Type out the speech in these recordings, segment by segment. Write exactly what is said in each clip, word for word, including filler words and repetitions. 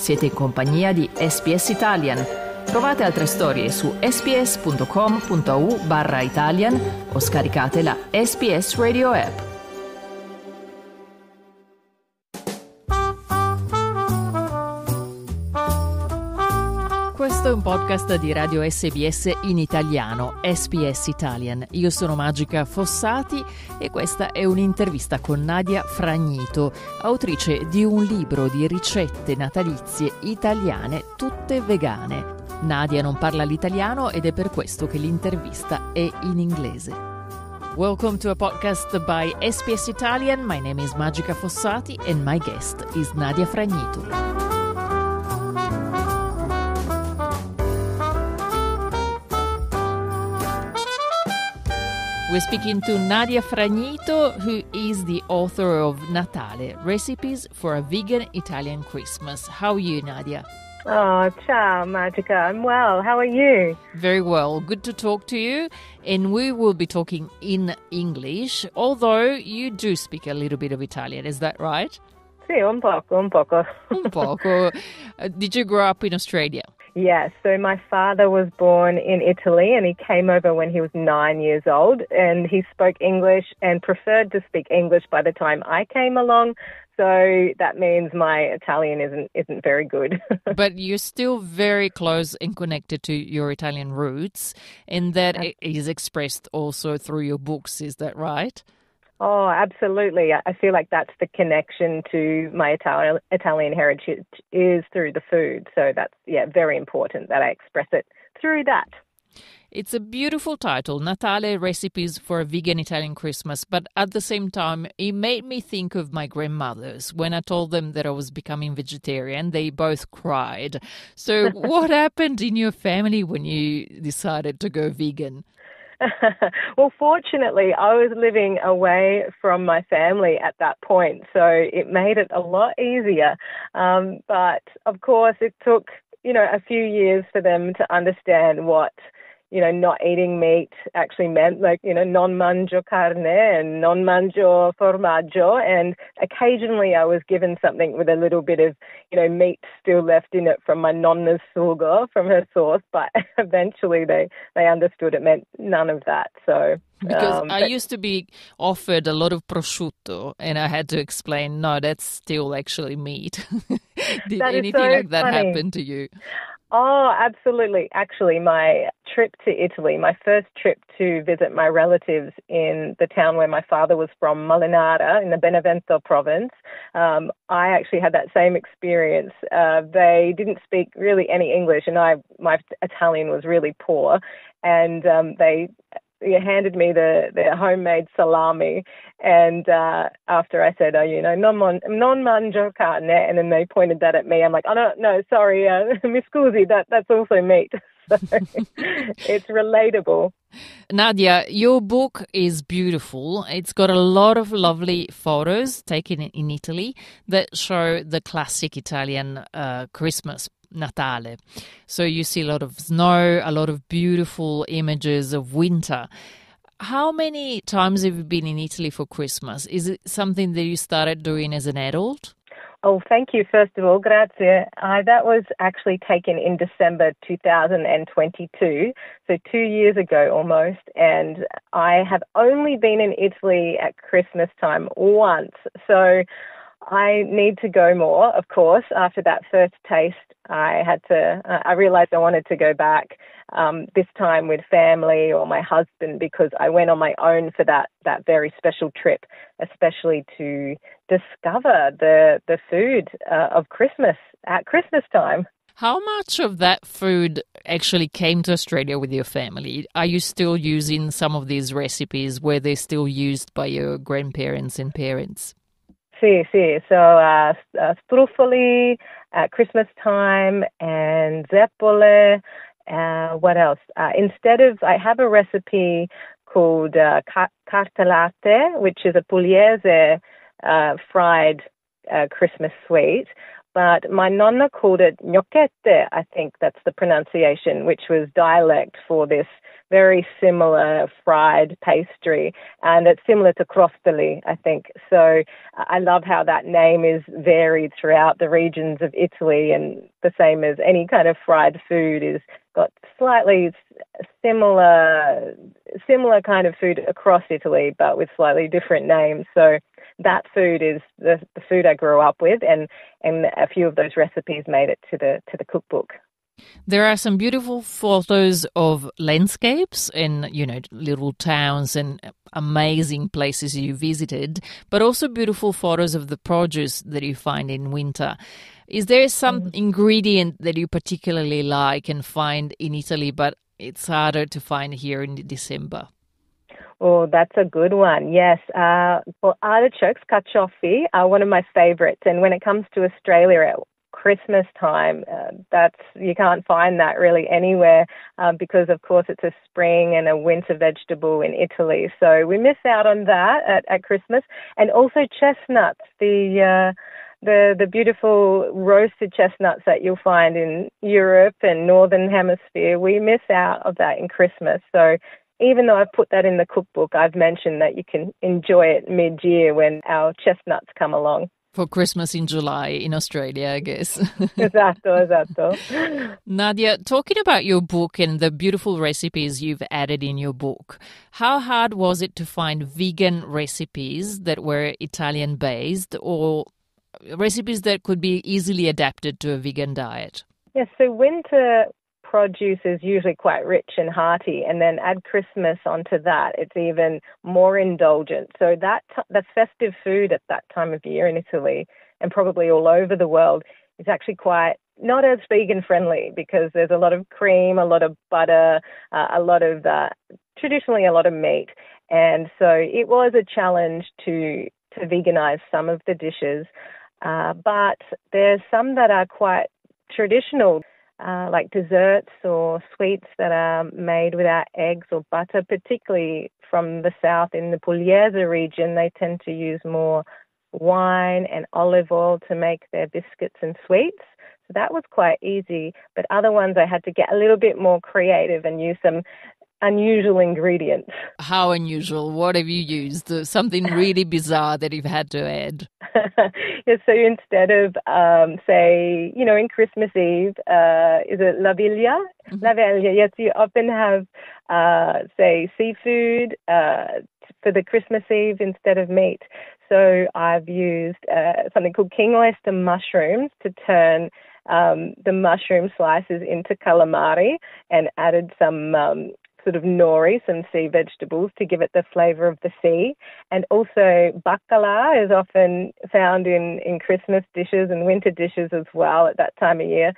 Siete in compagnia di S B S Italian. Trovate altre storie su sbs.com.au barra Italian o scaricate la S B S Radio app. Questo è un podcast di Radio S B S in italiano, S B S Italian. Io sono Magica Fossati e questa è un'intervista con Nadia Fragnito, autrice di un libro di ricette natalizie italiane tutte vegane. Nadia non parla l'italiano ed è per questo che l'intervista è in inglese. Welcome to a podcast by S B S Italian. My name is Magica Fossati and my guest is Nadia Fragnito. We're speaking to Nadia Fragnito, who is the author of Natale: Recipes for a Vegan Italian Christmas. How are you, Nadia? Oh, ciao, Magica. I'm well. How are you? Very well. Good to talk to you. And we will be talking in English, although you do speak a little bit of Italian. Is that right? Sì, un poco, un poco. Un poco. Uh, did you grow up in Australia? Yes, yeah, so my father was born in Italy and he came over when he was nine years old and he spoke English and preferred to speak English by the time I came along. So that means my Italian isn't isn't very good. But you're still very close and connected to your Italian roots, and that is expressed also through your books, is that right? Oh, absolutely. I feel like that's the connection to my Italian Italian heritage is through the food. So that's, yeah, very important that I express it through that. It's a beautiful title, Natale: Recipes for a Vegan Italian Christmas. But at the same time, it made me think of my grandmothers. When I told them that I was becoming vegetarian, they both cried. So what happened in your family when you decided to go vegan? Well, fortunately, I was living away from my family at that point, so it made it a lot easier. Um, but, of course, it took, you know, a few years for them to understand what, you know, not eating meat actually meant, like, you know, non mangio carne and non mangio formaggio. And occasionally I was given something with a little bit of, you know, meat still left in it from my nonna's sugo, from her sauce. But eventually they, they understood it meant none of that. So Because um, I but, used to be offered a lot of prosciutto and I had to explain, no, that's still actually meat. Did anything so like funny. That happen to you? Oh, absolutely. Actually, my trip to Italy, my first trip to visit my relatives in the town where my father was from, Molinara, in the Benevento province, um, I actually had that same experience. Uh, they didn't speak really any English, and I my Italian was really poor, and um, they... He handed me the, the homemade salami, and uh, after I said, oh, you know, non, mon, non mangio carne, and then they pointed that at me. I'm like, oh, no, no, sorry, uh, mi scusi, that, that's also meat. So it's relatable. Nadia, your book is beautiful. It's got a lot of lovely photos taken in Italy that show the classic Italian uh, Christmas. Natale. So you see a lot of snow, a lot of beautiful images of winter. How many times have you been in Italy for Christmas? Is it something that you started doing as an adult? Oh, thank you. First of all, grazie. Uh, that was actually taken in December two thousand twenty-two, so two years ago almost, and I have only been in Italy at Christmas time once. So I need to go more, of course. After that first taste, I had to, uh, I realized I wanted to go back, um, this time with family or my husband, because I went on my own for that, that very special trip, especially to discover the, the food uh, of Christmas at Christmas time. How much of that food actually came to Australia with your family? Are you still using some of these recipes? Were they still used by your grandparents and parents? Sì, sì, so uh, uh, struffoli at Christmas time and zeppole, uh, what else? Uh, instead of, I have a recipe called uh, cartellate, which is a Pugliese uh, fried uh, Christmas sweet, but my nonna called it gnocchette, I think that's the pronunciation, which was dialect for this very similar fried pastry, and it's similar to crostoli, I think. So I love how that name is varied throughout the regions of Italy, and the same as any kind of fried food is got slightly similar similar kind of food across Italy, but with slightly different names. So that food is the, the food I grew up with, and, and a few of those recipes made it to the to the cookbook. There are some beautiful photos of landscapes and, you know, little towns and amazing places you visited, but also beautiful photos of the produce that you find in winter. Is there some mm. ingredient that you particularly like and find in Italy, but it's harder to find here in December? Oh, that's a good one. Yes. Uh, well, artichokes, caciofi, are one of my favorites. And when it comes to Australia at Christmas time, uh, that's you can't find that really anywhere um, because, of course, it's a spring and a winter vegetable in Italy. So we miss out on that at, at Christmas. And also chestnuts, the uh, the the beautiful roasted chestnuts that you'll find in Europe and Northern Hemisphere. We miss out of that in Christmas. So even though I've put that in the cookbook, I've mentioned that you can enjoy it mid-year when our chestnuts come along. For Christmas in July in Australia, I guess. Esatto, esatto. Nadia, talking about your book and the beautiful recipes you've added in your book, how hard was it to find vegan recipes that were Italian-based or recipes that could be easily adapted to a vegan diet? Yes, so winter produce is usually quite rich and hearty, and then add Christmas onto that, it's even more indulgent. So that t- the festive food at that time of year in Italy, and probably all over the world, is actually quite not as vegan friendly, because there's a lot of cream, a lot of butter, uh, a lot of uh, traditionally a lot of meat, and so it was a challenge to to veganize some of the dishes, uh, but there's some that are quite traditional. Uh, like desserts or sweets that are made without eggs or butter, particularly from the south in the Pugliese region. They tend to use more wine and olive oil to make their biscuits and sweets. So that was quite easy. But other ones I had to get a little bit more creative and use some unusual ingredients. How unusual? What have you used? Something really bizarre that you've had to add? Yeah, so instead of, um, say, you know, in Christmas Eve, uh, is it la viglia? Mm-hmm. La viglia, yes, you often have, uh, say, seafood uh, for the Christmas Eve instead of meat. So I've used uh, something called king oyster mushrooms to turn um, the mushroom slices into calamari, and added some um, sort of nori, some sea vegetables, to give it the flavour of the sea. And also baccalà is often found in, in Christmas dishes and winter dishes as well at that time of year.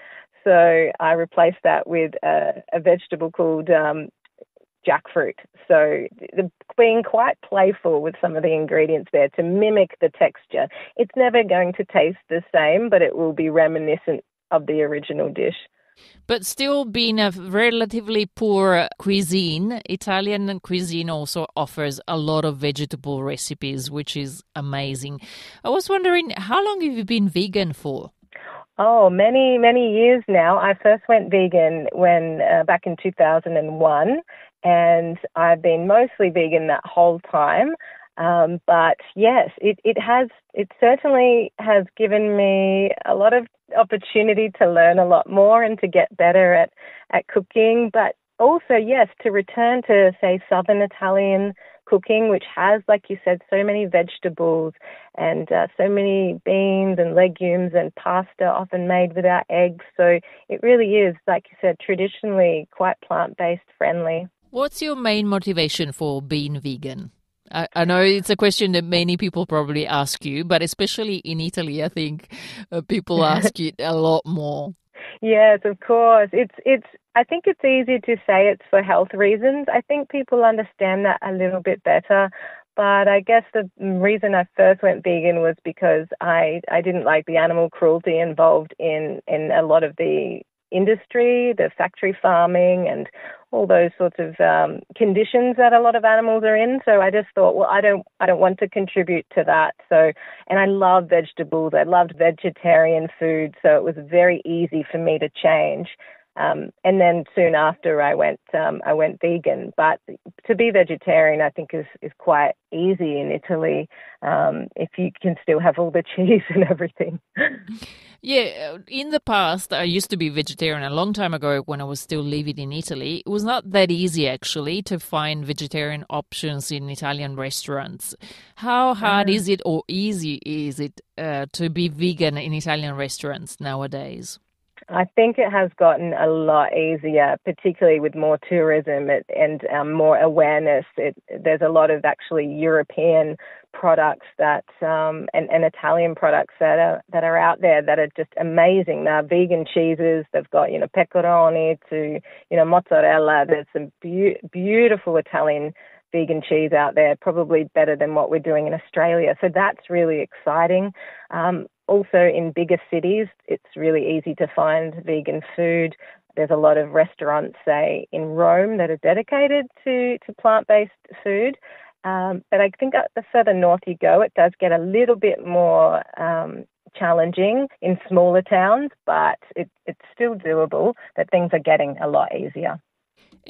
So I replaced that with a, a vegetable called um, jackfruit. So the, being quite playful with some of the ingredients there to mimic the texture. It's never going to taste the same, but it will be reminiscent of the original dish. But still, being a relatively poor cuisine, Italian cuisine also offers a lot of vegetable recipes, which is amazing. I was wondering, how long have you been vegan for? Oh, many, many years now. I first went vegan when uh, back in two thousand one, and I've been mostly vegan that whole time. Um, but yes, it, it has, it certainly has given me a lot of opportunity to learn a lot more and to get better at, at cooking. But also, yes, to return to, say, Southern Italian cooking, which has, like you said, so many vegetables and uh, so many beans and legumes and pasta often made without eggs. So it really is, like you said, traditionally quite plant-based friendly. What's your main motivation for being vegan? I know it's a question that many people probably ask you, but especially in Italy, I think uh, people ask it a lot more. Yes, of course. It's it's. I think it's easy to say it's for health reasons. I think people understand that a little bit better. But I guess the reason I first went vegan was because I, I didn't like the animal cruelty involved in, in a lot of the industry, the factory farming and all those sorts of um, conditions that a lot of animals are in. So I just thought, well, I don't I don't want to contribute to that. So, and I love vegetables. I loved vegetarian food. So it was very easy for me to change. Um, and then soon after I went um, I went vegan. But to be vegetarian, I think, is, is quite easy in Italy um, if you can still have all the cheese and everything. Yeah, in the past, I used to be vegetarian a long time ago when I was still living in Italy. It was not that easy, actually, to find vegetarian options in Italian restaurants. How hard um, is it or easy is it uh, to be vegan in Italian restaurants nowadays? I think it has gotten a lot easier, particularly with more tourism and um, more awareness. It, there's a lot of actually European products that um, and, and Italian products that are that are out there that are just amazing. They're vegan cheeses. They've got, you know, pecoroni to, you know, mozzarella. There's some be- beautiful Italian vegan cheese out there, probably better than what we're doing in Australia. So that's really exciting. Um, Also, in bigger cities, it's really easy to find vegan food. There's a lot of restaurants, say, in Rome that are dedicated to, to plant-based food. Um, but I think the further north you go, it does get a little bit more um, challenging in smaller towns, but it, it's still doable, but things are getting a lot easier.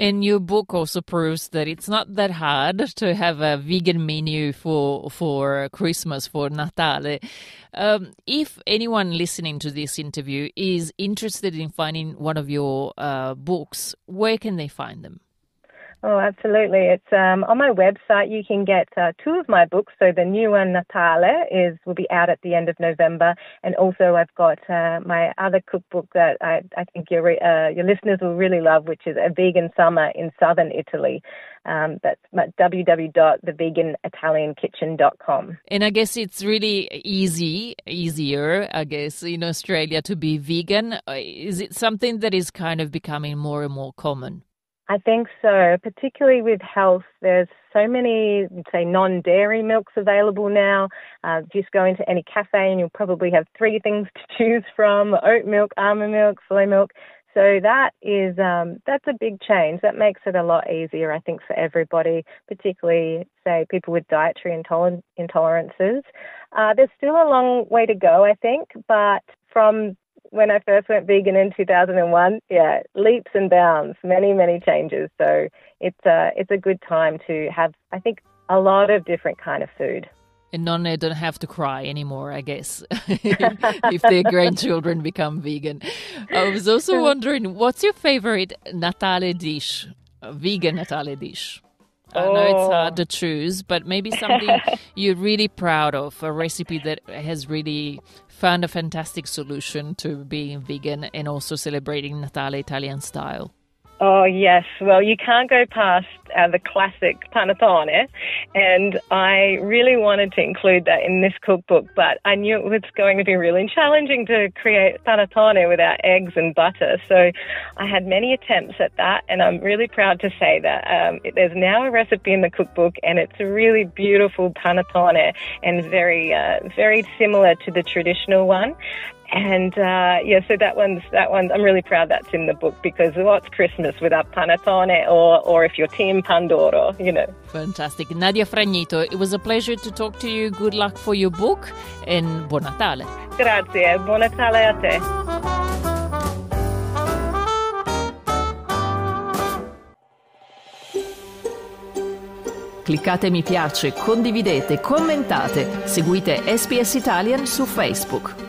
And your book also proves that it's not that hard to have a vegan menu for for Christmas, for Natale. Um, if anyone listening to this interview is interested in finding one of your uh, books, where can they find them? Oh, absolutely. It's um, on my website. You can get uh, two of my books. So the new one, Natale, is will be out at the end of November. And also I've got uh, my other cookbook that I, I think your, uh, your listeners will really love, which is A Vegan Summer in Southern Italy. Um, that's w w w dot the vegan italian kitchen dot com. And I guess it's really easy, easier, I guess, in Australia to be vegan. Is it something that is kind of becoming more and more common? I think so, particularly with health. There's so many, say, non-dairy milks available now. Uh, just go into any cafe and you'll probably have three things to choose from: oat milk, almond milk, soy milk. So that is um, that's a big change. That makes it a lot easier, I think, for everybody, particularly, say, people with dietary intoler- intolerances. Uh, there's still a long way to go, I think, but from when I first went vegan in two thousand one, yeah, leaps and bounds, many, many changes. So it's a, it's a good time to have, I think, a lot of different kind of food. And nonna don't have to cry anymore, I guess, if their grandchildren become vegan. I was also wondering, what's your favorite Natale dish, a vegan Natale dish? I know it's hard to choose, but maybe something you're really proud of, a recipe that has really found a fantastic solution to being vegan and also celebrating Natale Italian style. Oh, yes. Well, you can't go past uh, the classic panettone, and I really wanted to include that in this cookbook, but I knew it was going to be really challenging to create panettone without eggs and butter, so I had many attempts at that, and I'm really proud to say that um, there's now a recipe in the cookbook, and it's a really beautiful panettone and very, uh, very similar to the traditional one. And uh, yeah, so that one's that one's. I'm really proud that's in the book, because what's Christmas without panettone, or or if you're team Pandoro, you know. Fantastic, Nadia Fragnito. It was a pleasure to talk to you. Good luck for your book, and buon Natale. Grazie, buon Natale a te. Cliccate mi piace, condividete, commentate, seguite S B S Italian su Facebook.